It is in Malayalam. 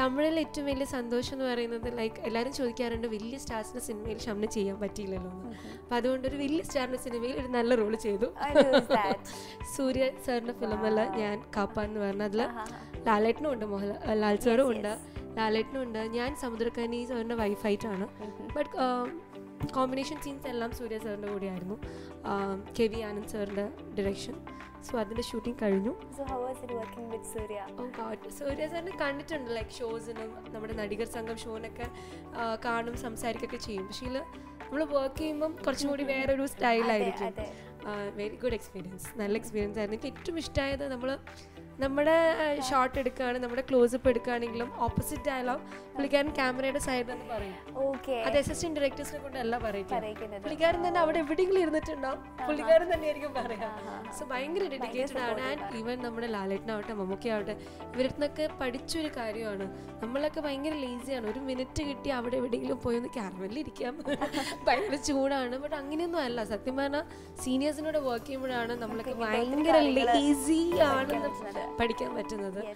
തമിഴിൽ ഏറ്റവും വലിയ സന്തോഷം എന്ന് പറയുന്നത് ലൈക്ക് എല്ലാവരും ചോദിക്കാറുണ്ട് വലിയ സ്റ്റാർസിൻ്റെ സിനിമയിൽ ഷംന ചെയ്യാൻ പറ്റിയില്ലല്ലോ എന്ന്. അപ്പം അതുകൊണ്ട് ഒരു വലിയ സ്റ്റാറിൻ്റെ സിനിമയിൽ ഒരു നല്ല റോള് ചെയ്തു. സൂര്യ സാറിൻ്റെ ഫിലിമല്ല ഞാൻ കാപ്പാൻ എന്ന് പറഞ്ഞ അതിൽ ലാലേട്ടനും ഉണ്ട്, ലാൽ സാറും ഉണ്ട്, ലാലേട്ടനും ഉണ്ട്. ഞാൻ സമുദ്രക്കനി സാറിൻ്റെ വൈഫായിട്ടാണ്. ബട്ട് കോമ്പിനേഷൻ സീൻസ് എല്ലാം സൂര്യ സാറിൻ്റെ കൂടെയായിരുന്നു. കെ വി ആനന്ദ് സാറിൻ്റെ ഡയറക്ഷൻ. സോ അതിൻ്റെ ഷൂട്ടിംഗ് കഴിഞ്ഞു. സൂര്യ സാറിന് കണ്ടിട്ടുണ്ട് ലൈക്ക് ഷോസിനും നമ്മുടെ നടികർ സംഘം ഷോനൊക്കെ കാണും, സംസാരിക്കുകയൊക്കെ ചെയ്യും. പക്ഷേ ഇതിൽ നമ്മൾ വർക്ക് ചെയ്യുമ്പം കുറച്ചും കൂടി വേറൊരു സ്റ്റൈലായിരിക്കും. വെരി ഗുഡ് എക്സ്പീരിയൻസ്, നല്ല എക്സ്പീരിയൻസ് ആയിരുന്നു. എനിക്ക് ഏറ്റവും ഇഷ്ടമായത് നമ്മുടെ ഷോട്ട് എടുക്കുകയാണ്, നമ്മുടെ ക്ലോസപ്പ് എടുക്കുകയാണെങ്കിലും ഓപ്പോസിറ്റ് ഡയലോഗ് പുള്ളിക്കാരൻ ക്യാമറയുടെ സൈഡിൽ നിന്ന് പറയും. അത് അസിസ്റ്റന്റ് ഡയറക്ടേഴ്സിനെ കൊണ്ടല്ല പറയുന്നത്, പുള്ളിക്കാരൻ തന്നെ അവിടെ എവിടെയെങ്കിലും ഇരുന്നിട്ടുണ്ടാവും, പുള്ളിക്കാരൻ തന്നെയായിരിക്കും പറയാം. സോ ഭയങ്കര ഡെഡിക്കേറ്റഡ് ആണ്. ആൻഡ് ഈവൻ നമ്മുടെ ലാലേട്ടനാവട്ടെ മമ്മൂക്കയാവട്ടെ ഇവരിൽ നിന്നൊക്കെ പഠിച്ചൊരു കാര്യമാണ്. നമ്മളൊക്കെ ഭയങ്കര ലേസിയാണ്, ഒരു മിനിറ്റ് കിട്ടി അവിടെ എവിടെയെങ്കിലും പോയി ഒന്ന് ക്യാമറയിലിരിക്കാം, ഭയങ്കര ചൂടാണ്. ബട്ട് അങ്ങനെയൊന്നും അല്ല, സത്യം പറഞ്ഞാൽ സീനിയേഴ്സിനോട് വർക്ക് ചെയ്യുമ്പോഴാണ് നമ്മളൊക്കെ ഭയങ്കര ലേസി ആണെന്ന് പഠിക്കാൻ പറ്റുന്നത്.